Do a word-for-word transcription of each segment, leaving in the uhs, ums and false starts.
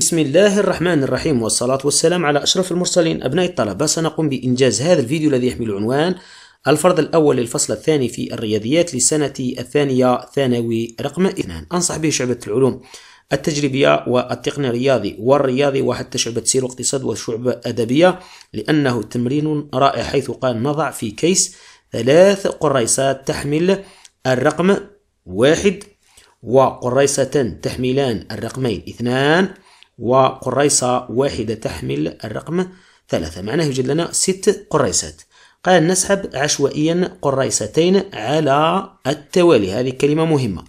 بسم الله الرحمن الرحيم، والصلاة والسلام على أشرف المرسلين. أبناء الطلبة، سنقوم بإنجاز هذا الفيديو الذي يحمل عنوان الفرض الأول للفصل الثاني في الرياضيات لسنة الثانية ثانوي رقم اثنان، أنصح به شعبة العلوم التجريبية والتقنية الرياضي والرياضي وحتى شعبة سير واقتصاد وشعبة أدبية، لأنه تمرين رائع حيث قال نضع في كيس ثلاث قريصات تحمل الرقم واحد، وقريصة تحملان الرقمين اثنان، وقريصة واحدة تحمل الرقم ثلاثة. معناه يوجد لنا ست قريصات. قال نسحب عشوائيا قريصتين على التوالي، هذه كلمة مهمة،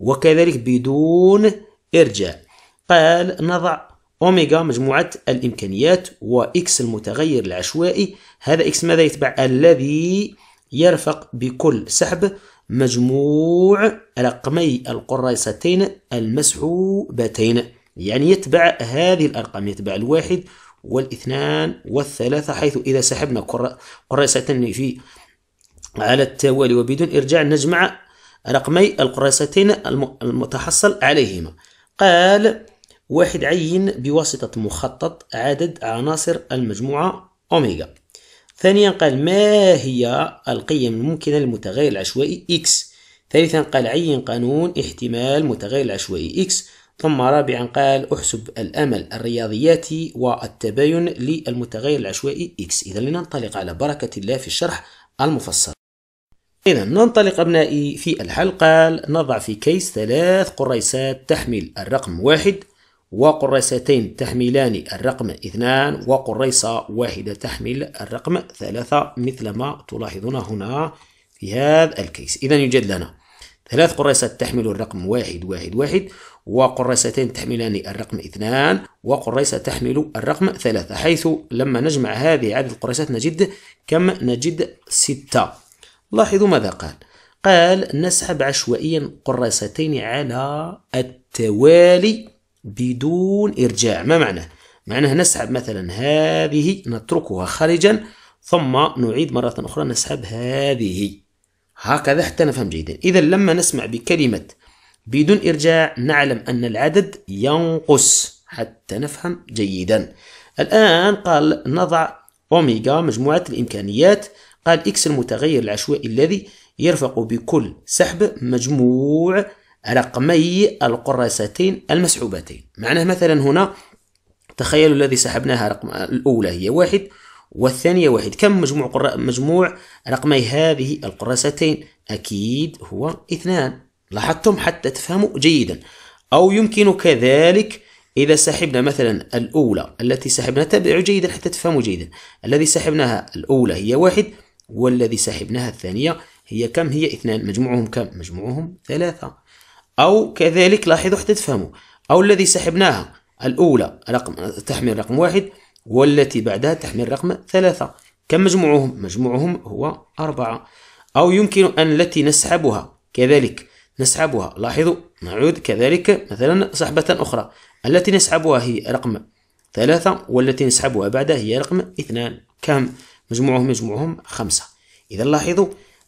وكذلك بدون إرجاع. قال نضع أوميغا مجموعة الإمكانيات وإكس المتغير العشوائي، هذا إكس ماذا يتبع؟ الذي يرفق بكل سحب مجموع رقمي القريصتين المسحوبتين، يعني يتبع هذه الأرقام، يتبع الواحد والاثنان والثلاثة، حيث إذا سحبنا قريصتين في على التوالي وبدون إرجاع نجمع رقمي القريصتين المتحصل عليهما. قال واحد عين بواسطة مخطط عدد عناصر المجموعة أوميغا. ثانيا قال ما هي القيم الممكنة للمتغير العشوائي إكس. ثالثا قال عين قانون احتمال متغير العشوائي إكس. ثم رابعا قال أحسب الأمل الرياضياتي والتباين للمتغير العشوائي إكس. إذا لننطلق على بركة الله في الشرح المفصل. إذا ننطلق أبنائي في الحل. قال نضع في كيس ثلاث قريصات تحمل الرقم واحد، وقريصتين تحملان الرقم اثنان، وقريصة واحدة تحمل الرقم ثلاثة، مثل ما تلاحظون هنا في هذا الكيس. إذا يوجد لنا ثلاث قريصات تحمل الرقم واحد واحد واحد، وقريصتين تحملان الرقم اثنان، وقريصة تحمل الرقم ثلاثة، حيث لما نجمع هذه عدد القريصات نجد كم؟ نجد ستة. لاحظوا ماذا قال. قال نسحب عشوائيا قريصتين على التوالي بدون إرجاع. ما معناه؟ معناه نسحب مثلا هذه نتركها خارجا، ثم نعيد مرة أخرى نسحب هذه، هكذا حتى نفهم جيدا. إذا لما نسمع بكلمة بدون إرجاع نعلم أن العدد ينقص حتى نفهم جيدا. الآن قال نضع أوميغا مجموعة الإمكانيات. قال إكس المتغير العشوائي الذي يرفق بكل سحب مجموع رقمي القريصتين المسحوبتين. معناه مثلا هنا تخيلوا الذي سحبناها رقم الأولى هي واحد والثانية واحد، كم مجموع قر... مجموع رقمي هذه القريصتين؟ أكيد هو اثنان. لاحظتم حتى تفهموا جيدا. أو يمكن كذلك إذا سحبنا مثلا الأولى التي سحبنا، تابعوا جيدا حتى تفهموا جيدا، الذي سحبناها الأولى هي واحد والذي سحبناها الثانية هي كم؟ هي اثنان، مجموعهم كم؟ مجموعهم ثلاثة. أو كذلك لاحظوا حتى تفهموا، أو الذي سحبناها الأولى رقم تحمل رقم واحد والتي بعدها تحمل رقم ثلاثة، كم مجموعهم؟ مجموعهم هو أربعة. أو يمكن أن التي نسحبها كذلك نسحبها، لاحظوا نعود كذلك مثلا سحبة أخرى، التي نسحبها هي رقم ثلاثة والتي نسحبها بعدها هي رقم اثنان، كم مجموعهم؟ مجموعهم خمسة. إذا لاحظوا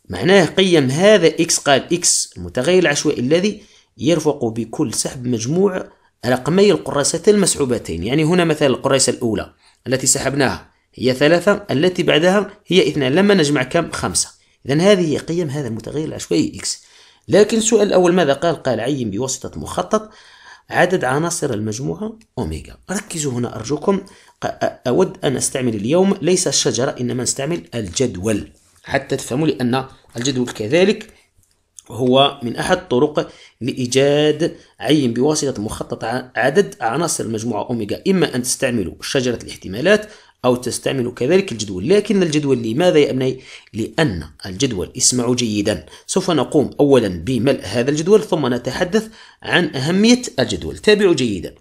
معناه قيم هذا إكس. قال إكس المتغير العشوائي الذي يرفق بكل سحب مجموع رقمي القريصتين المسحوبتين، يعني هنا مثلا القريصة الأولى التي سحبناها هي ثلاثة التي بعدها هي اثنان، لما نجمع كم؟ خمسة. إذا هذه هي قيم هذا المتغير العشوائي إكس. لكن السؤال الأول ماذا قال؟ قال عين بواسطة مخطط عدد عناصر المجموعة أوميغا. ركزوا هنا أرجوكم، أود أن أستعمل اليوم ليس الشجرة إنما نستعمل الجدول حتى تفهموا، لأن الجدول كذلك هو من أحد الطرق لإيجاد عين بواسطة مخطط عدد عناصر المجموعة أوميغا. إما أن تستعملوا شجرة الاحتمالات أو تستعملوا كذلك الجدول. لكن الجدول لماذا يا أبنائي؟ لأن الجدول، اسمعوا جيدا، سوف نقوم أولا بملء هذا الجدول ثم نتحدث عن أهمية الجدول، تابعوا جيدا.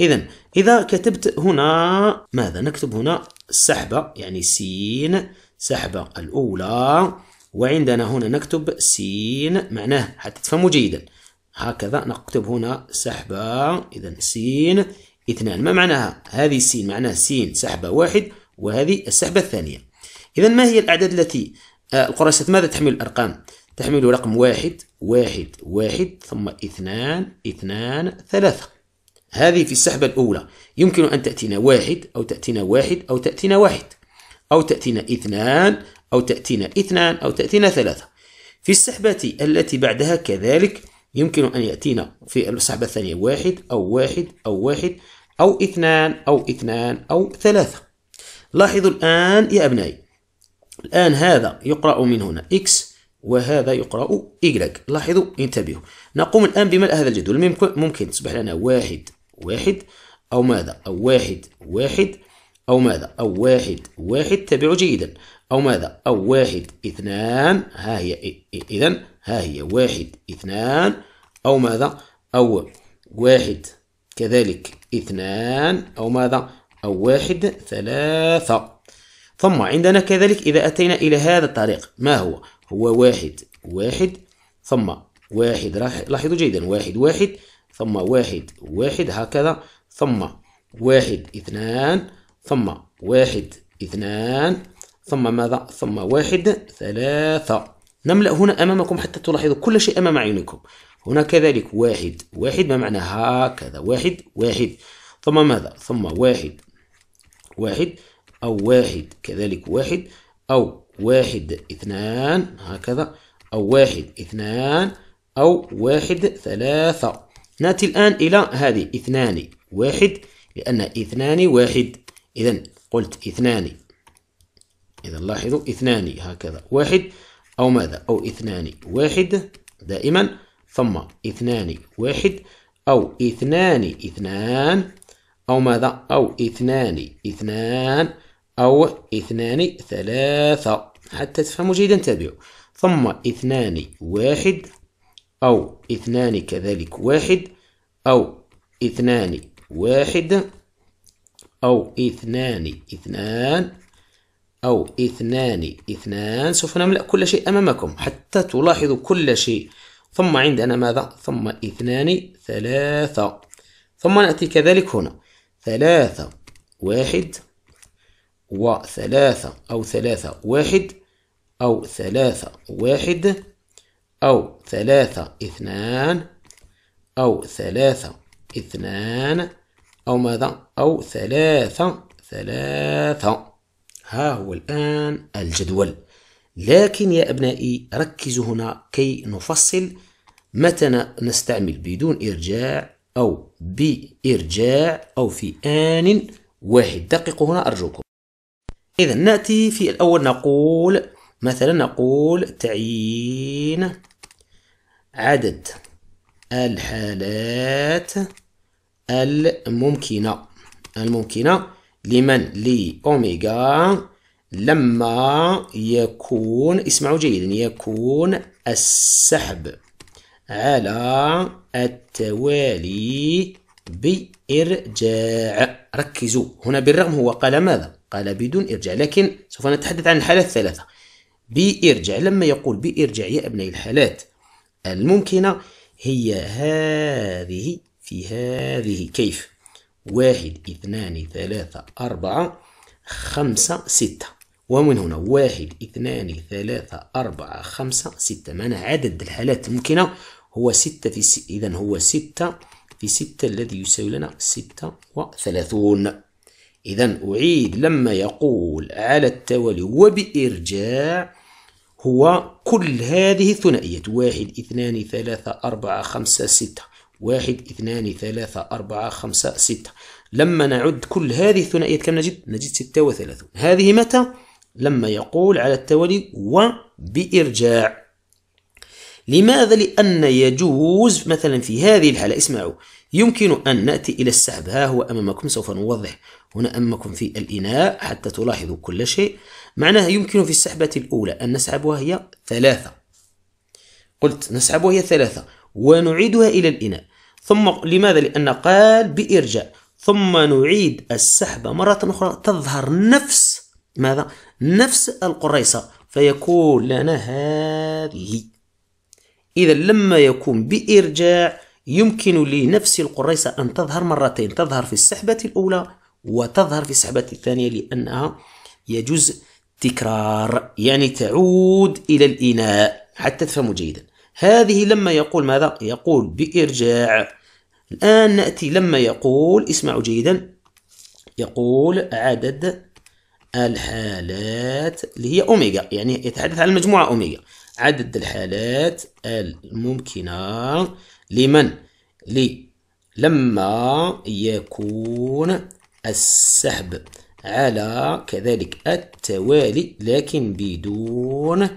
إذا إذا كتبت هنا ماذا نكتب هنا؟ السحبة، يعني سين سحبة الأولى، وعندنا هنا نكتب سين، معناه حتى تفهموا جيدا هكذا نكتب هنا سحبة، إذا سين اثنان. ما معناها؟ هذه سين معناها سين سحبة واحد وهذه السحبة الثانية. إذا ما هي الأعداد التي القريصات ماذا تحمل الأرقام؟ تحمل رقم واحد واحد واحد، ثم اثنان اثنان ثلاثة، هذه في السحبة الأولى يمكن أن تأتينا واحد أو تأتينا واحد أو تأتينا واحد أو تأتينا اثنان أو تأتينا اثنان أو تأتينا ثلاثة. في السحبة التي بعدها كذلك يمكن أن يأتينا في السحبة الثانية واحد أو واحد أو واحد أو اثنان أو اثنان أو ثلاثة. لاحظوا الآن يا أبنائي، الآن هذا يقرأ من هنا إكس وهذا يقرأ إيغريك. لاحظوا انتبهوا، نقوم الآن بملء هذا الجدول. ممكن, ممكن تصبح لنا واحد واحد أو ماذا أو واحد واحد أو ماذا أو واحد واحد، تابعوا جيدا، أو ماذا أو واحد اثنان، ها هي إذن ها هي واحد اثنان، أو ماذا أو واحد كذلك اثنان، أو ماذا أو واحد ثلاثة. ثم عندنا كذلك إذا أتينا إلى هذا الطريق ما هو؟ هو واحد واحد ثم واحد، لاحظوا جيدا، واحد واحد ثم واحد واحد هكذا، ثم واحد اثنان ثم واحد اثنان ثم ماذا؟ ثم واحد ثلاثة. نملأ هنا أمامكم حتى تلاحظوا كل شيء أمام عينكم. هنا كذلك واحد واحد، ما معنى هكذا واحد واحد ثم ماذا؟ ثم واحد واحد أو واحد كذلك واحد أو واحد اثنان هكذا، أو واحد اثنان أو واحد ثلاثة. نأتي الآن إلى هذه اثنان واحد، لأن اثنان واحد، إذا قلت اثنان، إذا لاحظوا اثنان هكذا واحد أو ماذا أو اثنان واحد دائما، ثم اثنان واحد أو اثنان اثنان أو ماذا أو اثنان اثنان أو اثنان ثلاثة، حتى تفهموا جيدا تابعوا، ثم اثنان واحد أو اثنان كذلك واحد أو اثنان واحد أو اثنان اثنان أو اثنان اثنان. سوف نملأ كل شيء أمامكم حتى تلاحظوا كل شيء. ثم عندنا ماذا؟ ثم اثنان ثلاثة. ثم نأتي كذلك هنا ثلاثة واحد وثلاثة أو ثلاثة واحد أو ثلاثة واحد أو ثلاثة اثنان أو ثلاثة اثنان أو ماذا أو ثلاثة ثلاثة. ها هو الآن الجدول، لكن يا أبنائي ركزوا هنا كي نفصل متى نستعمل بدون إرجاع أو بإرجاع أو في آن واحد. دققوا هنا أرجوكم. إذا نأتي في الأول نقول مثلا نقول تعيين عدد الحالات الممكنة الممكنة لمن لي أوميغا لما يكون، اسمعوا جيدا، يكون السحب على التوالي بإرجاع. ركزوا هنا، بالرغم هو قال ماذا؟ قال بدون إرجاع، لكن سوف نتحدث عن الحالات الثلاثة. بإرجاع، لما يقول بإرجاع يا أبنائي الحالات الممكنة هي هذه في هذه، كيف؟ واحد اثنان ثلاثة أربعة خمسة ستة، ومن هنا واحد اثنان ثلاثة أربعة خمسة ستة، معنى عدد الحالات الممكنة هو ستة في ستة، إذن هو ستة في ستة الذي يساوي لنا ستة وثلاثون. إذا أعيد، لما يقول على التوالي وبإرجاع هو كل هذه الثنائية واحد اثنان ثلاثة أربعة خمسة ستة، واحد اثنان ثلاثة أربعة خمسة ستة. لما نعد كل هذه الثنائية كم نجد؟ نجد ستة وثلاثون. هذه متى؟ لما يقول على التوالي وبإرجاع. لماذا؟ لأن يجوز مثلا في هذه الحالة، اسمعوا، يمكن أن نأتي إلى السحب، ها هو أمامكم، سوف نوضح هنا أمامكم في الإناء حتى تلاحظوا كل شيء. معناها يمكن في السحبة الأولى أن نسحبها هي ثلاثة، قلت نسحبها هي ثلاثة ونعيدها إلى الإناء، ثم لماذا؟ لأن قال بإرجاع، ثم نعيد السحبة مرة أخرى تظهر نفس ماذا؟ نفس القريصة، فيكون لنا هذه. إذا لما يكون بإرجاع يمكن لنفس القريصة أن تظهر مرتين، تظهر في السحبة الأولى وتظهر في السحبة الثانية، لأنها يجوز تكرار، يعني تعود إلى الإناء، حتى تفهموا جيدا. هذه لما يقول ماذا؟ يقول بإرجاع. الآن نأتي لما يقول، اسمعوا جيدا، يقول عدد الحالات اللي هي أوميغا، يعني يتحدث عن المجموعة أوميغا، عدد الحالات الممكنة لمن لي لما يكون السحب على كذلك التوالي لكن بدون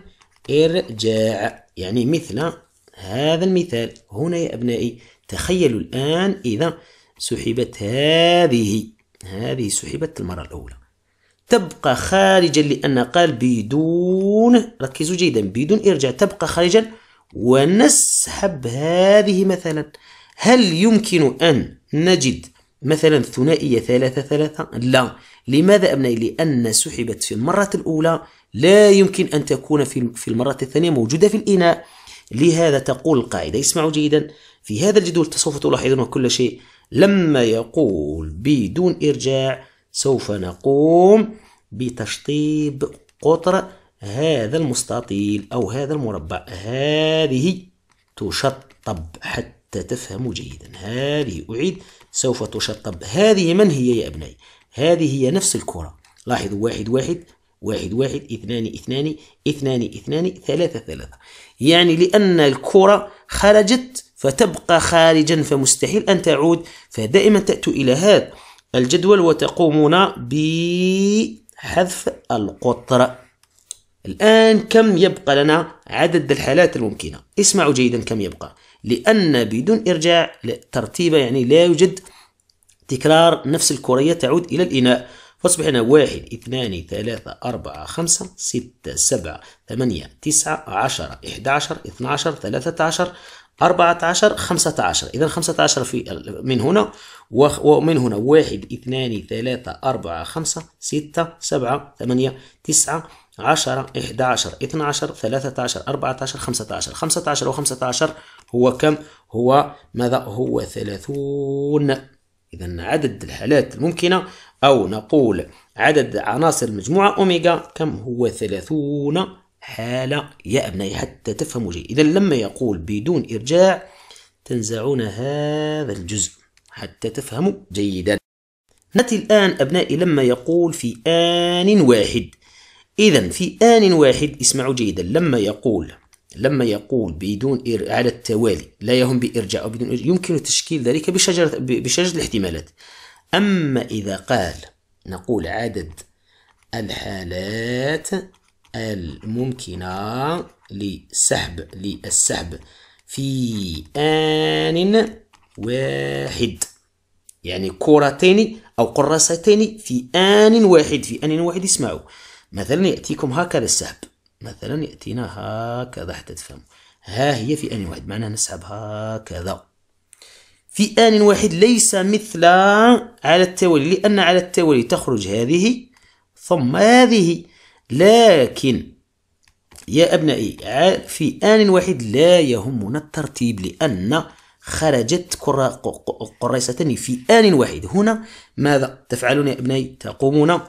إرجاع، يعني مثل هذا المثال هنا يا أبنائي. تخيلوا الآن إذا سحبت هذه هذه سحبت المرة الأولى، تبقى خارجا لأن قال بدون، ركزوا جيدا، بدون إرجاع، تبقى خارجا. ونسحب هذه مثلا، هل يمكن أن نجد مثلا ثنائية ثلاثة ثلاثة؟ لا. لماذا أبنائي؟ لأن سحبت في المرة الأولى، لا يمكن أن تكون في المرة الثانية موجودة في الإناء. لهذا تقول القاعدة، اسمعوا جيدا، في هذا الجدول سوف تلاحظون كل شيء، لما يقول بدون إرجاع سوف نقوم بتشطيب قطر هذا المستطيل أو هذا المربع، هذه تشطب حتى تفهموا جيدا، هذه أعيد، سوف تشطب. هذه من هي يا أبنائي؟ هذه هي نفس الكرة، لاحظوا واحد واحد واحد واحد، اثنان اثنان اثنان اثنان، ثلاثة ثلاثة، يعني لأن الكرة خرجت فتبقى خارجا فمستحيل أن تعود، فدائما تأتوا إلى هذا الجدول وتقومون بحذف القطر. الآن كم يبقى لنا عدد الحالات الممكنة؟ اسمعوا جيدا كم يبقى، لأن بدون إرجاع ترتيبة يعني لا يوجد تكرار، نفس الكرة تعود إلى الإناء، فاصبح لنا واحد اثنان ثلاثة أربعة خمسة ستة سبعة ثمانية تسعة عشرة إحدى عشر اثنى عشر ثلاثة عشر أربعة عشر خمسة عشر. إذا خمسة عشر في من هنا ومن هنا، واحد اثنان ثلاثة أربعة خمسة ستة سبعة ثمانية تسعة عشرة إحدى عشر اثنى عشر ثلاثة عشر أربعة عشر خمسة عشر. خمسة عشر وخمسة عشر هو كم؟ هو ماذا؟ هو ثلاثون. إذا عدد الحالات الممكنة أو نقول عدد عناصر المجموعة أوميغا كم؟ هو ثلاثون حالة يا أبنائي، حتى تفهموا جيد. إذا لما يقول بدون إرجاع تنزعون هذا الجزء حتى تفهموا جيدا. نأتي الآن أبنائي لما يقول في آن واحد. إذا في آن واحد، اسمعوا جيدا، لما يقول لما يقول بدون إر... على التوالي لا يهم بإرجاع أو بدون إرجاع، يمكن تشكيل ذلك بشجرة بشجرة الاحتمالات. أما إذا قال نقول عدد الحالات الممكنة لسحب للسحب في آن واحد، يعني كرتين أو قراصتين في آن واحد، في آن واحد، اسمعوا، مثلا يأتيكم هكذا السحب، مثلا يأتينا هكذا حتى تفهموا، ها هي في آن واحد، معناها نسحب هكذا في آن واحد، ليس مثل على التوالي، لأن على التوالي تخرج هذه ثم هذه، لكن يا أبنائي في آن واحد لا يهمنا الترتيب، لأن خرجت قراصتان في آن واحد. هنا ماذا تفعلون يا أبنائي؟ تقومون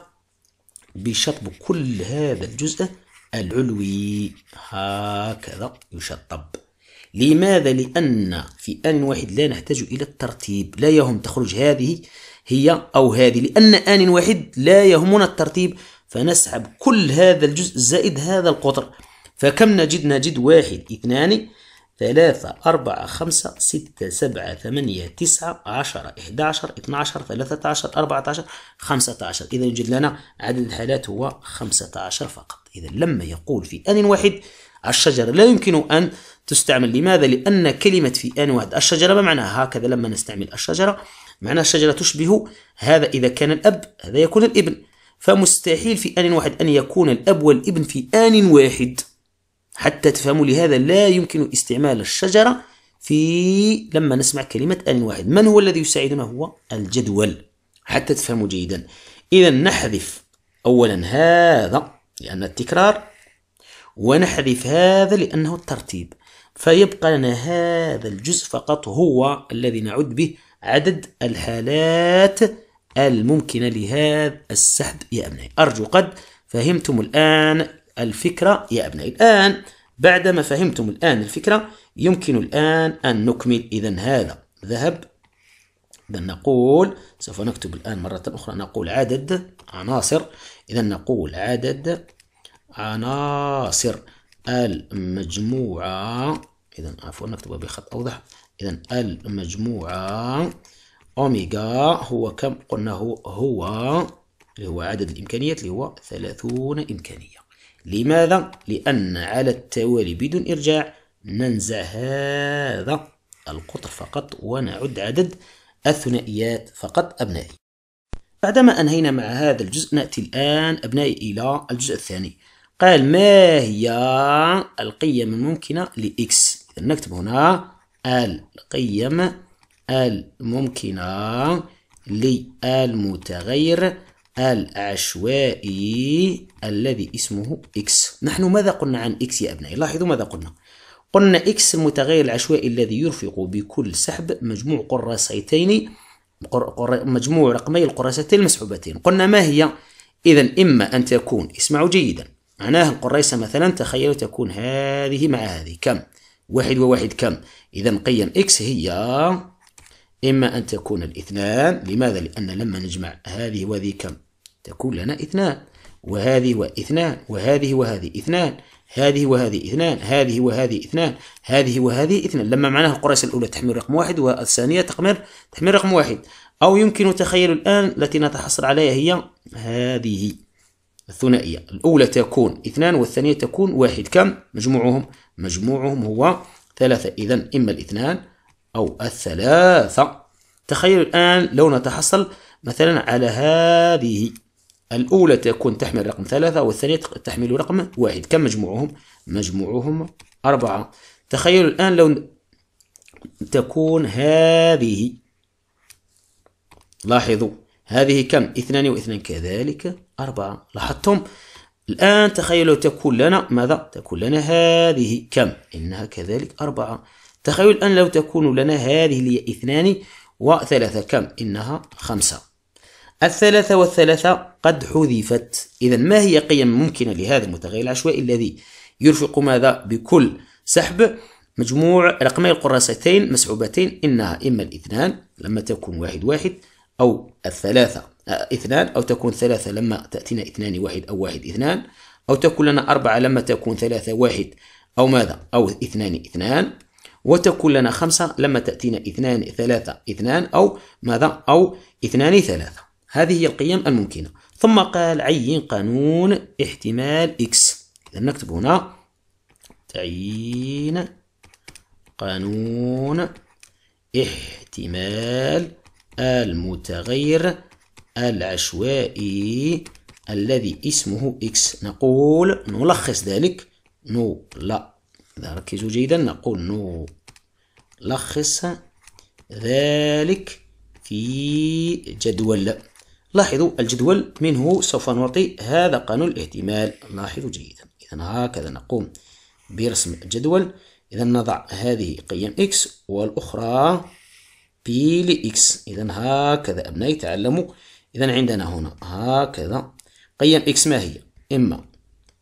بشطب كل هذا الجزء العلوي هكذا يشطب. لماذا؟ لأن في آن واحد لا نحتاج إلى الترتيب، لا يهم تخرج هذه هي أو هذه، لأن آن واحد لا يهمنا الترتيب، فنسحب كل هذا الجزء زائد هذا القطر. فكم نجد؟ نجد واحد اثنان ثلاثة أربعة خمسة ستة سبعة ثمانية تسعة عشرة إحدى عشر اثنى عشر ثلاثة عشر أربعة عشر خمسة عشر. إذا يوجد لنا عدد الحالات هو خمسة عشر فقط. إذا لما يقول في آن واحد، الشجرة لا يمكن أن تستعمل. لماذا؟ لأن كلمة في آن واحد الشجرة ما معناها؟ هكذا لما نستعمل الشجرة معناها الشجرة تشبه هذا، إذا كان الأب هذا يكون الابن، فمستحيل في آن واحد أن يكون الأب والابن في آن واحد، حتى تفهموا. لهذا لا يمكن استعمال الشجرة في لما نسمع كلمة آن واحد. من هو الذي يساعدنا؟ هو الجدول، حتى تفهموا جيدا. إذا نحذف أولا هذا لأن التكرار، ونحذف هذا لأنه الترتيب، فيبقى لنا هذا الجزء فقط هو الذي نعد به عدد الحالات الممكنة لهذا السحب يا أبنائي. أرجو قد فهمتم الآن الفكرة يا أبنائي. الآن بعدما فهمتم الآن الفكرة يمكن الآن أن نكمل. إذا هذا ذهب إذا نقول، سوف نكتب الآن مرة أخرى، نقول عدد عناصر، إذا نقول عدد عناصر المجموعة، إذا عفوا نكتبها بخط أوضح، إذا المجموعة أوميغا هو كم؟ قلنا هو هو اللي هو عدد الإمكانيات اللي هو ثلاثين إمكانية. لماذا؟ لأن على التوالي بدون إرجاع ننزع هذا القطر فقط ونعد عدد الثنائيات فقط أبنائي. بعدما أنهينا مع هذا الجزء نأتي الآن أبنائي إلى الجزء الثاني. قال ما هي القيم الممكنة لإكس؟ إذا نكتب هنا القيم الممكنة للمتغير العشوائي الذي اسمه إكس. نحن ماذا قلنا عن إكس يا أبنائي؟ لاحظوا ماذا قلنا؟ قلنا إكس المتغير العشوائي الذي يرفق بكل سحب مجموع قراصتين مجموع رقمي القراصتين المسحوبتين. قلنا ما هي؟ إذا إما أن تكون، اسمعوا جيدا، معناها القراصة مثلا تخيلوا تكون هذه مع هذه كم؟ واحد وواحد كم؟ إذا قيم إكس هي إما أن تكون الاثنان، لماذا؟ لأن لما نجمع هذه وهذه كم؟ تكون لنا اثنان، وهذه واثنان، وهذه وهذه اثنان، هذه وهذه اثنان، هذه وهذه اثنان، هذه وهذه اثنان، لما معناها القراصة الأولى تحمل رقم واحد والثانية تحمل تحمل رقم واحد، أو يمكن تخيل الآن التي نتحصل عليها هي هذه الثنائية، الأولى تكون اثنان والثانية تكون واحد، كم؟ مجموعهم مجموعهم هو ثلاثة، إذا إما الاثنان أو الثلاثة. تخيلوا الآن لو نتحصل مثلا على هذه، الأولى تكون تحمل رقم ثلاثة والثانية تحمل رقم واحد، كم مجموعهم؟ مجموعهم أربعة. تخيلوا الآن لو تكون هذه، لاحظوا هذه كم؟ اثنان واثنان كذلك أربعة، لاحظتم؟ الآن تخيلوا تكون لنا ماذا؟ تكون لنا هذه كم؟ إنها كذلك أربعة. تخيلوا الآن لو تكون لنا هذه اللي هي اثنان وثلاثة كم؟ إنها خمسة. الثلاثة والثلاثة قد حذفت، إذا ما هي قيم ممكنة لهذا المتغير العشوائي الذي يرفق ماذا؟ بكل سحب مجموع رقمي القراصتين مسحوبتين، إنها إما الاثنان لما تكون واحد واحد أو الثلاثة اثنان، أو تكون ثلاثة لما تأتينا اثنان واحد أو واحد اثنان، أو تكون لنا أربعة لما تكون ثلاثة واحد أو ماذا؟ أو اثنان اثنان، وتكون لنا خمسة لما تأتينا اثنان ثلاثة اثنان أو ماذا؟ أو اثنان ثلاثة. هذه هي القيم الممكنة. ثم قال عين قانون احتمال إكس، إذا نكتب هنا تعيين قانون احتمال المتغير العشوائي الذي اسمه إكس، نقول نلخص ذلك نو لا، إذا ركزوا جيدا نقول نو لخص ذلك في جدول. لاحظوا الجدول منه سوف نعطي هذا قانون الاحتمال، لاحظوا جيدا، إذا هكذا نقوم برسم الجدول، إذا نضع هذه قيم إكس والأخرى بي لإكس، إذا هكذا أبنائي تعلموا، إذا عندنا هنا هكذا قيم إكس ما هي؟ إما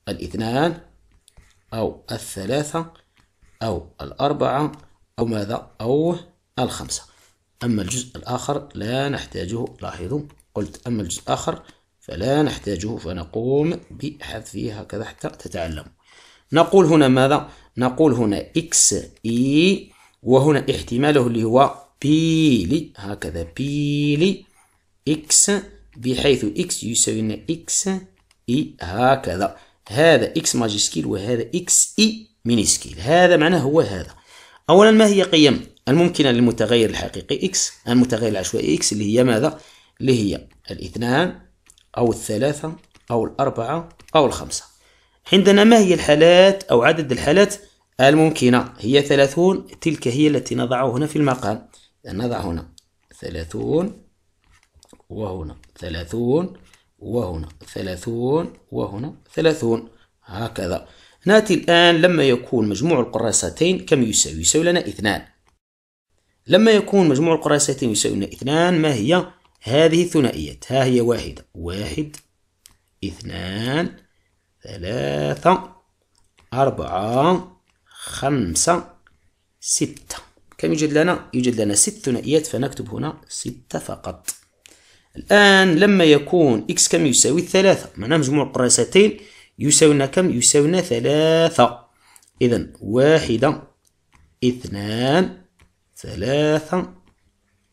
الاثنان أو الثلاثة أو الأربعة أو ماذا؟ أو الخمسة. أما الجزء الآخر لا نحتاجه، لاحظوا قلت أما الجزء الآخر فلا نحتاجه، فنقوم بحذفه هكذا حتى تتعلموا. نقول هنا ماذا؟ نقول هنا إكس إي، وهنا احتماله اللي هو بيلي، هكذا بيلي إكس، بحيث إكس يساوي لنا إكس إي هكذا، هذا إكس ماجيسكيل وهذا إكس إي مينيسكيل، هذا معناه هو هذا. أولا ما هي قيم الممكنة للمتغير الحقيقي إكس، المتغير العشوائي إكس اللي هي ماذا؟ اللي هي الاثنان أو الثلاثة أو الأربعة أو الخمسة. عندنا ما هي الحالات أو عدد الحالات الممكنة؟ هي ثلاثون، تلك هي التي نضعها هنا في المقام، نضع هنا ثلاثون وهنا ثلاثون وهنا ثلاثون وهنا ثلاثون هكذا. نأتي الآن لما يكون مجموع القراصتين كم يساوي؟ يساوي لنا اثنان، لما يكون مجموع القراصتين يساوي لنا اثنان ما هي هذه الثنائيات؟ ها هي واحدة واحد اثنان ثلاثة أربعة خمسة ستة، كم يوجد لنا؟ يوجد لنا ست ثنائيات، فنكتب هنا ستة فقط. الآن لما يكون إكس كم يساوي ثلاثة، معناه مجموع القراستين يساوينا كم؟ يساوينا ثلاثة. إذا واحدة، اثنان، ثلاثة،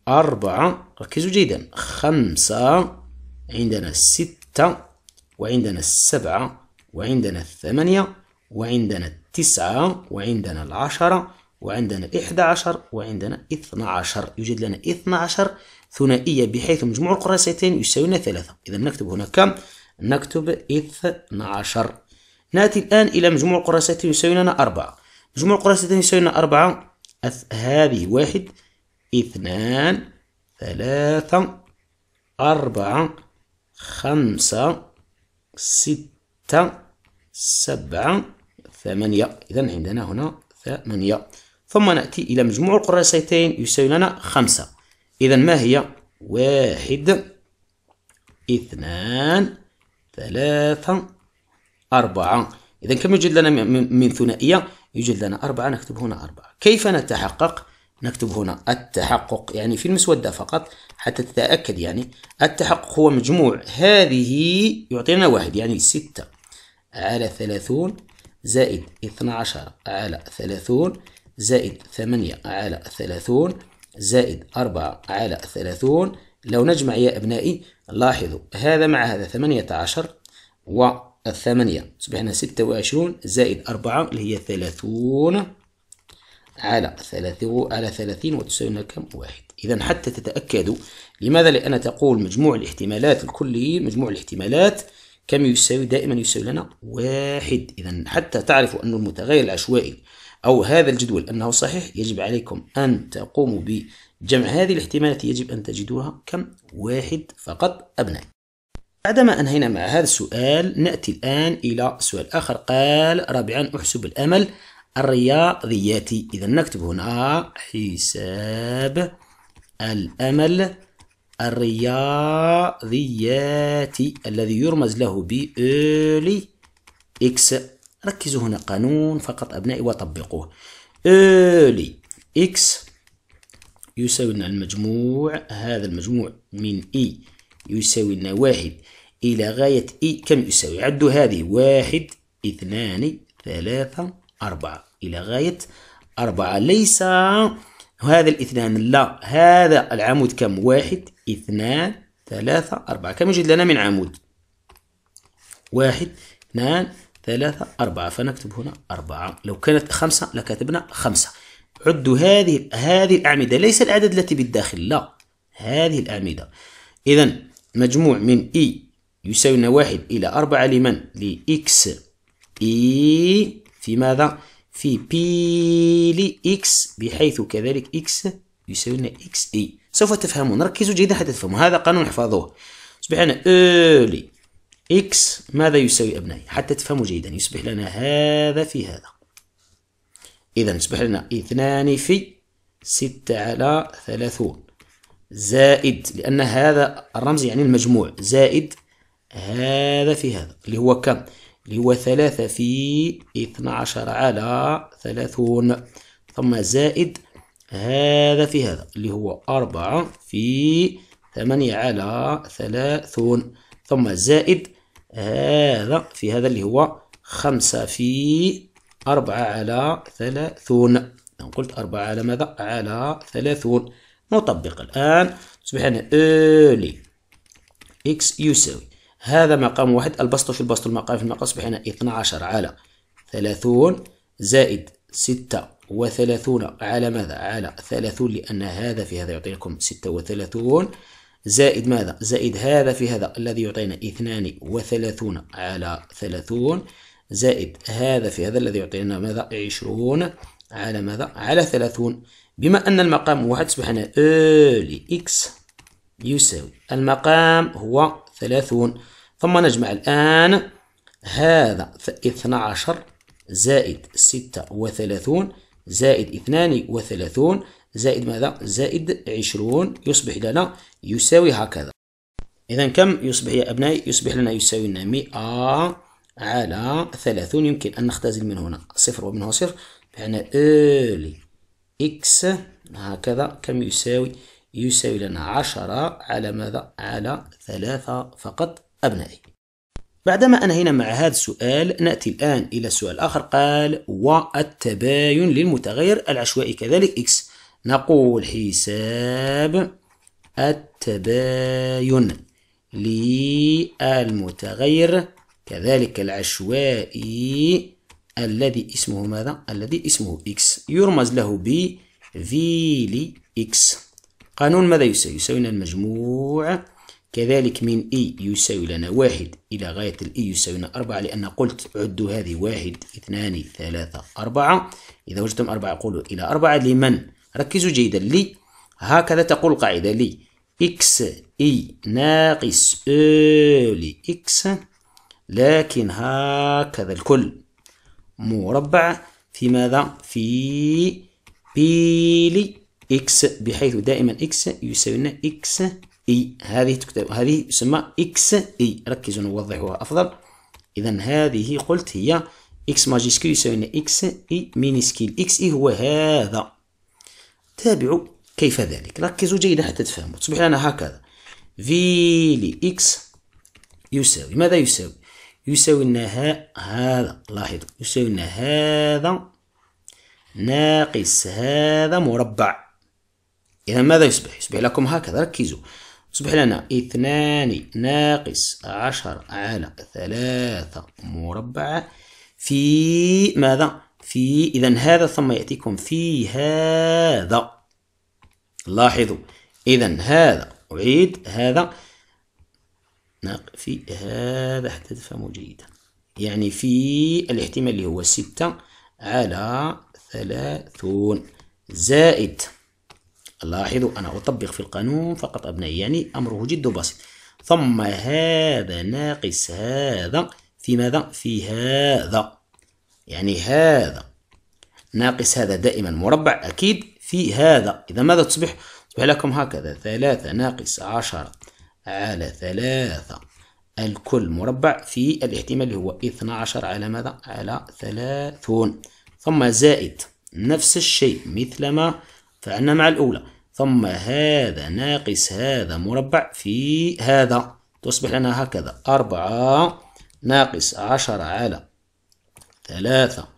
أربعة، ركزوا جيدا، خمسة، عندنا ستة، وعندنا السبعة، وعندنا الثمانية، وعندنا التسعة، وعندنا العشرة، وعندنا الإحدى عشر، وعندنا اثنى عشر. يوجد لنا اثنى عشر ثنائية بحيث مجموع القراستين يساوينا ثلاثة. إذا نكتب هنا كم؟ نكتب اثنى عشر. نأتي الآن إلى مجموع القراستين يساوينا أربعة. مجموع القراستين يساوينا أربعة، هذه واحد، اثنان، ثلاثة، أربعة، خمسة، ستة، سبعة، ثمانية. إذا عندنا هنا ثمانية. ثم نأتي إلى مجموع القراستين يساوي لنا خمسة. إذا ما هي؟ واحد، اثنان، ثلاثة، أربعة. إذا كم يوجد لنا من ثنائية؟ يوجد لنا أربعة، نكتب هنا أربعة. كيف نتحقق؟ نكتب هنا التحقق، يعني في المسودة فقط حتى تتأكد، يعني التحقق هو مجموع هذه يعطينا واحد، يعني ستة على ثلاثون زائد اثنى عشر على ثلاثون زائد ثمانية على ثلاثون زائد أربعة على ثلاثون. لو نجمع يا أبنائي، لاحظوا هذا مع هذا ثمانية عشر، والثمانية صبحنا ستة وعشرون زائد أربعة اللي هي ثلاثون على ثلاثين على ثلاثين وتساوينا كم؟ واحد. إذا حتى تتأكدوا، لماذا؟ لأن تقول مجموع الاحتمالات الكلي، مجموع الاحتمالات كم يساوي؟ دائما يساوي لنا واحد. إذا حتى تعرفوا أن المتغير العشوائي أو هذا الجدول أنه صحيح، يجب عليكم أن تقوموا بجمع هذه الاحتمالات، يجب أن تجدوها كم؟ واحد فقط أبنائي. بعدما أنهينا مع هذا السؤال، نأتي الآن إلى سؤال آخر. قال رابعا أحسب الأمل الرياضياتي. إذا نكتب هنا حساب الأمل الرياضياتي الذي يرمز له ب early x. ركزوا هنا قانون فقط أبنائي وطبقوه. early x يساوي لنا المجموع، هذا المجموع من e يساوي لنا واحد إلى غاية e كم يساوي؟ عدوا هذه واحد، اثنان، ثلاثة، أربعة، إلى غاية أربعة. ليس هذا الاثنان، لا، هذا العمود كم؟ واحد، اثنان، ثلاثة، أربعة. كم يوجد لنا من عمود؟ واحد، اثنان، ثلاثة، أربعة، فنكتب هنا أربعة. لو كانت خمسة لكتبنا خمسة. عدوا هذه هذه الأعمدة، ليس الأعداد التي بالداخل، لا، هذه الأعمدة. إذا مجموع من إي يساوي لنا واحد إلى أربعة لمن؟ لإكس إي في ماذا؟ في بي لي إكس، بحيث كذلك إكس يساوي لنا إكس إي. سوف تفهمون، ركزوا جيدا حتى تفهموا، هذا قانون احفظوه. يصبح لنا إيرلي إكس ماذا يساوي أبنائي؟ حتى تفهموا جيدا، يصبح لنا هذا في هذا. إذا يصبح لنا اثنان في ستة على ثلاثون زائد، لأن هذا الرمز يعني المجموع، زائد هذا في هذا اللي هو كم؟ اللي هو ثلاثة في اثنى عشر على ثلاثون، ثم زائد هذا في هذا اللي هو أربعة في ثمانية على ثلاثون، ثم زائد هذا في هذا اللي هو خمسة في أربعة على ثلاثون. قلت أربعة على ماذا؟ على ثلاثون. نطبق الآن، تصبح لنا إيرلي إكس يساوي هذا مقام واحد، البسط في البسط، المقام في المقام، أصبح هنا اثني عشر على ثلاثون زائد ستة وثلاثون على ماذا؟ على ثلاثون، لأن هذا في هذا يعطي لكم ستة وثلاثون زائد ماذا؟ زائد هذا في هذا الذي يعطينا اثنان وثلاثون على ثلاثون زائد هذا في هذا الذي يعطينا ماذا؟ عشرون على ماذا؟ على ثلاثون. بما أن المقام واحد، أصبح هنا early x يساوي المقام هو ثلاثون. ثم نجمع الآن هذا اثني عشر زائد ستة وثلاثون زائد اثنان وثلاثون زائد ماذا؟ زائد عشرون، يصبح لنا يساوي هكذا. إذا كم يصبح يا أبنائي؟ يصبح لنا يساوي لنا مئة على ثلاثون. يمكن أن نختزل من هنا صفر ومن هنا صفر، فهنا early x هكذا كم يساوي؟ يساوي لنا عشرة على ماذا؟ على ثلاثة فقط أبنائي. بعدما أنهينا مع هذا السؤال نأتي الآن إلى سؤال آخر، قال والتباين للمتغير العشوائي كذلك إكس. نقول حساب التباين للمتغير كذلك العشوائي الذي اسمه ماذا؟ الذي اسمه إكس، يرمز له ب في لي إكس. قانون ماذا يساوي؟ يساوي لنا المجموع كذلك من إي يساوي لنا واحد إلى غاية الإي يساوي لنا أربعة، لأن قلت عدوا هذه واحد اثنان ثلاثة أربعة، إذا وجدتم أربعة قولوا إلى أربعة. لمن؟ ركزوا جيدا، لي هكذا تقول القاعدة، لي إكس إي ناقص أو لي إكس، لكن هكذا الكل مربع في ماذا؟ في بي لي إكس، بحيث دائما إكس يساوي لنا إكس إي، هذه تكتب هذه تسمى إكس إي، ركزوا نوضحها أفضل. إذا هذه قلت هي إكس ماجيسكيل يساوي لنا إكس إي مينيسكيل، إكس إي هو هذا. تابعوا كيف ذلك، ركزوا جيدا حتى تفهموا. تصبح لنا هكذا في لي إكس يساوي ماذا؟ يساوي يساوي لنا هذا، لاحظوا يساوي لنا هذا ناقص هذا مربع. إذا ماذا يصبح؟ يصبح لكم هكذا، ركزوا، يصبح لنا اثنان ناقص عشر على ثلاثة مربع في ماذا؟ في، إذا هذا ثم يأتيكم في هذا. لاحظوا إذا هذا، أعيد، هذا في هذا حتى تفهموا جيدا، يعني في الاحتمال اللي هو ستة على ثلاثون زائد، لاحظوا أنا أطبق في القانون فقط أبنائي، يعني أمره جد بسيط، ثم هذا ناقص هذا في ماذا؟ في هذا، يعني هذا ناقص هذا دائما مربع أكيد في هذا. إذا ماذا تصبح؟ تصبح لكم هكذا ثلاثة ناقص عشرة على ثلاثة الكل مربع في الاحتمال اللي هو اثني عشر على ماذا؟ على ثلاثون، ثم زائد نفس الشيء مثلما فعلنا مع الأولى، ثم هذا ناقص هذا مربع في هذا، تصبح لنا هكذا أربعة ناقص عشرة على ثلاثة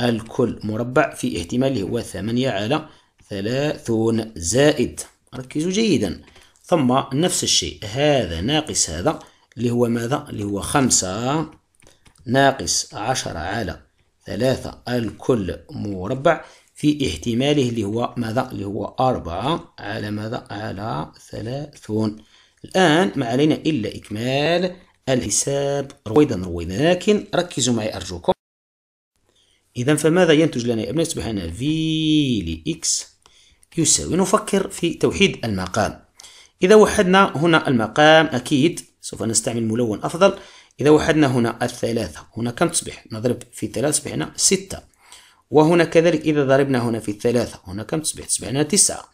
الكل مربع في احتماله هو ثمانية على ثلاثون زائد، ركزوا جيدا، ثم نفس الشيء هذا ناقص هذا اللي هو ماذا؟ اللي هو خمسة ناقص عشرة على ثلاثة الكل مربع في احتماله اللي هو ماذا؟ اللي هو أربعة على ماذا؟ على ثلاثون. الآن ما علينا إلا إكمال الحساب رويدا رويدا، لكن ركزوا معي أرجوكم. إذا فماذا ينتج لنا يا أبناء؟ يصبح لنا في لإكس يساوي، نفكر في توحيد المقام. إذا وحدنا هنا المقام أكيد سوف نستعمل ملون أفضل، إذا وحدنا هنا الثلاثة هنا كم تصبح؟ نضرب في ثلاثة تصبح لنا ستة، وهنا كذلك إذا ضربنا هنا في الثلاثة هنا كم تصبح؟ تصبح لنا تسعة،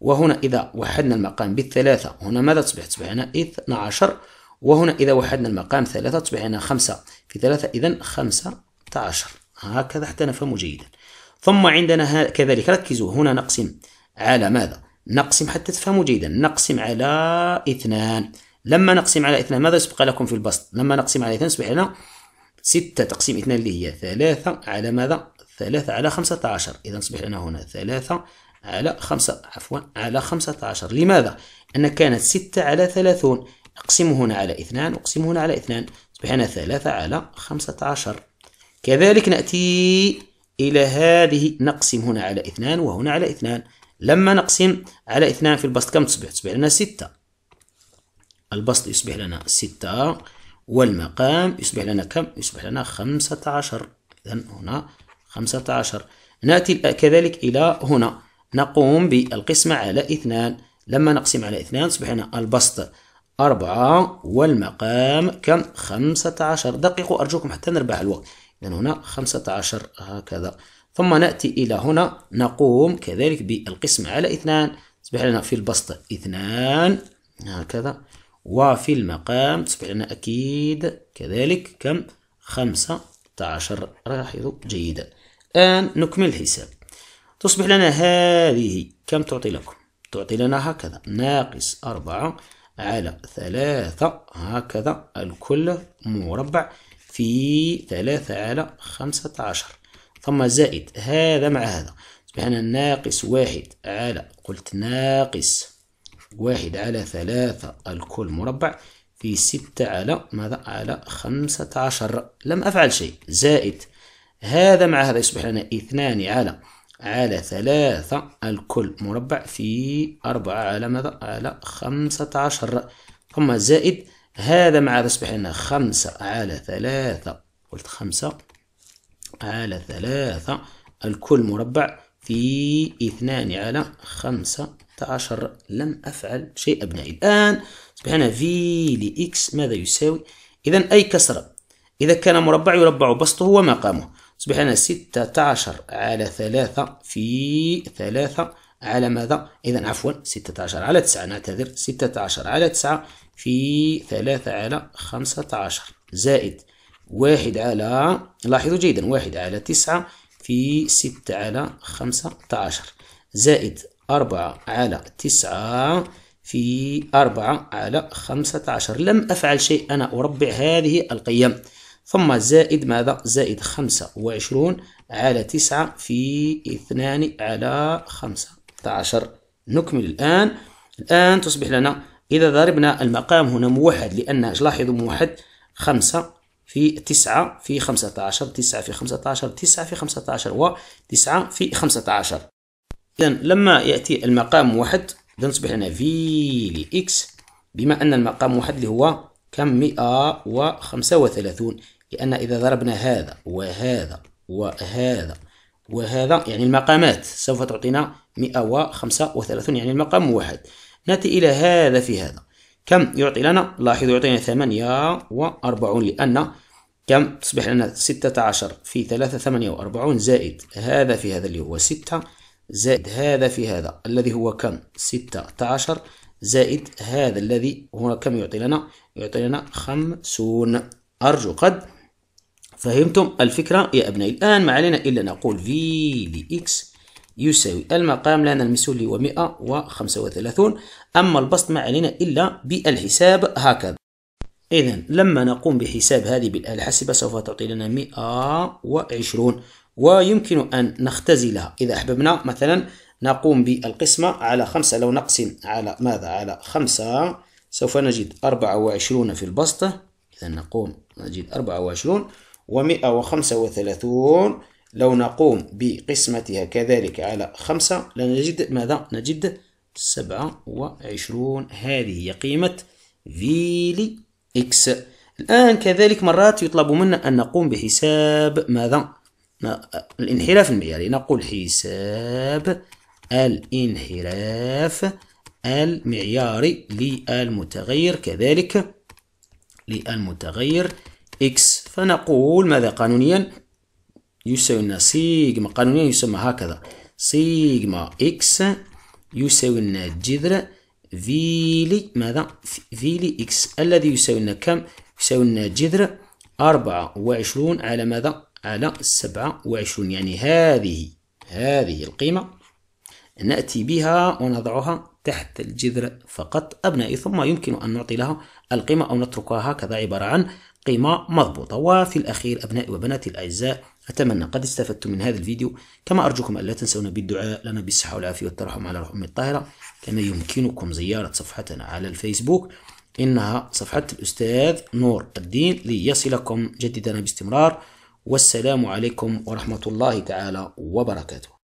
وهنا إذا وحدنا المقام بالثلاثة هنا ماذا تصبح؟ تصبح لنا اثني عشر، وهنا إذا وحدنا المقام ثلاثة تصبح لنا خمسة في ثلاثة، إذا خمسة عشر، هكذا حتى نفهم جيدا. ثم عندنا كذلك ركزوا هنا نقسم على ماذا؟ نقسم حتى تفهموا جيدا، نقسم على اثنان، لما نقسم على اثنان ماذا يبقى لكم في البسط؟ لما نقسم على اثنان تصبح لنا ستة تقسيم اثنان اللي هي ثلاثة على ماذا؟ ثلاثة على خمسة عشر، إذا تصبح لنا هنا ثلاثة على خمسة عفوا على خمسة عشر، لماذا؟ أن كانت ستة على ثلاثين، أقسم هنا على اثنان أقسم هنا على اثنان، تصبح لنا ثلاثة على خمسة عشر. كذلك نأتي إلى هذه نقسم هنا على اثنان وهنا على اثنان، لما نقسم على اثنان في البسط كم تصبح؟ تصبح لنا ستة، البسط يصبح لنا ستة، والمقام يصبح لنا كم؟ يصبح لنا خمسة عشر، إذا هنا خمسة عشر. نأتي كذلك إلى هنا نقوم بالقسمة على اثنان، لما نقسم على اثنان تصبح لنا البسط أربعة والمقام كم؟ خمسة عشر. دققوا أرجوكم حتى نربح الوقت، إذن هنا خمسة عشر هكذا. ثم نأتي إلى هنا نقوم كذلك بالقسمة على اثنان، تصبح لنا في البسط اثنان هكذا، وفي المقام تصبح لنا أكيد كذلك كم؟ خمسة عشر. لاحظوا جيدا. الآن نكمل الحساب. تصبح لنا هذه كم تعطي لكم؟ تعطي لنا هكذا ناقص أربعة على ثلاثة هكذا الكل مربع في ثلاثة على خمسة عشر، ثم زائد هذا مع هذا يصبح لنا ناقص واحد على قلت ناقص واحد على ثلاثة الكل مربع في ستة على ماذا؟ على خمسة عشر. لم أفعل شيء. زائد هذا مع هذا يصبح لنا اثنان على على ثلاثة الكل مربع في أربعة على ماذا؟ على خمسة عشر. ثم زائد هذا مع هذا يصبح لنا خمسة على ثلاثة قلت خمسة على ثلاثة الكل مربع في اثنان على خمسة عشر. لم أفعل شيء أبنائي. الآن يصبح لنا في لإكس ماذا يساوي؟ إذا أي كسرة إذا كان مربع يربع بسطه ومقامه. يصبح لنا ستة عشر على ثلاثة في ثلاثة على ماذا؟ إذا عفوا ستة عشر على تسعة، نعتذر، ستة عشر على تسعة في ثلاثة على خمسة عشر. زائد واحد على، لاحظوا جيدا، واحد على تسعة في ستة على خمسة عشر. زائد أربعة على تسعة في أربعة على خمسة عشر. لم أفعل شيء، أنا أربع هذه القيم. ثم زائد ماذا؟ زائد خمسة وعشرون على تسعة في اثنان على خمسة عشر. نكمل الآن. الآن تصبح لنا إذا ضربنا المقام هنا موحد، لأن لاحظوا موحد خمسة في تسعة في خمسة عشر، تسعة في خمسة عشر، تسعة في خمسة عشر، وتسعة في خمسة عشر. إذا لما يأتي المقام موحد إذا تصبح لنا في لإكس، بما أن المقام واحد اللي هو كم؟ مئة وخمسة وثلاثون، لأن إذا ضربنا هذا وهذا وهذا وهذا يعني المقامات سوف تعطينا مئة وخمسة وثلاثون، يعني المقام واحد. نأتي إلى هذا في هذا كم يعطي لنا؟ لاحظوا يعطينا ثمانية وأربعون، لأن كم تصبح لنا ستة عشر في ثلاثة ثمانية وأربعون. زائد هذا في هذا اللي هو ستة، زائد هذا في هذا الذي هو كم؟ ستة عشر، زائد هذا الذي هنا كم يعطي لنا؟ يعطي لنا خمسون. أرجو قد فهمتم الفكرة يا أبنائي. الآن ما علينا إلا نقول في لإكس يساوي المقام لنا المسؤول هو مئة وخمسة وثلاثون، أما البسط ما علينا إلا بالحساب هكذا. إذا لما نقوم بحساب هذه بالحاسبة سوف تعطي لنا مئة وعشرون، ويمكن أن نختزلها إذا أحببنا. مثلا نقوم بالقسمة على خمسة، لو نقسم على ماذا؟ على خمسة سوف نجد أربعة وعشرون في البسط، إذا نقوم نجد أربعة وعشرون، ومئة وخمسة وثلاثون لو نقوم بقسمتها كذلك على خمسة لنجد ماذا؟ نجد سبعة وعشرون. هذه هي قيمة في لإكس. الآن كذلك مرات يطلب منا أن نقوم بحساب ماذا؟ الانحراف المعياري. نقول حساب الانحراف المعياري للمتغير كذلك للمتغير إكس، فنقول ماذا؟ قانونيا يساوي لنا سيجما، قانونيا يسمى هكذا سيجما إكس يساوي لنا جذر فيلي ماذا؟ فيلي إكس الذي يساوي لنا كم؟ يساوي لنا جذر أربعة وعشرون على ماذا؟ على سبعة وعشرون. يعني هذه هذه القيمة نأتي بها ونضعها تحت الجذر فقط أبنائي، ثم يمكن أن نعطي لها القيمة أو نتركها هكذا عبارة عن قيمة مضبوطة. وفي الأخير أبنائي وبناتي الأعزاء أتمنى قد استفدتم من هذا الفيديو، كما أرجوكم ألا تنسونا بالدعاء لنا بالصحة والعافية والترحم على روح أمي الطاهرة. كما يمكنكم زيارة صفحتنا على الفيسبوك، إنها صفحة الأستاذ نور الدين، ليصلكم جديدنا باستمرار. والسلام عليكم ورحمة الله تعالى وبركاته.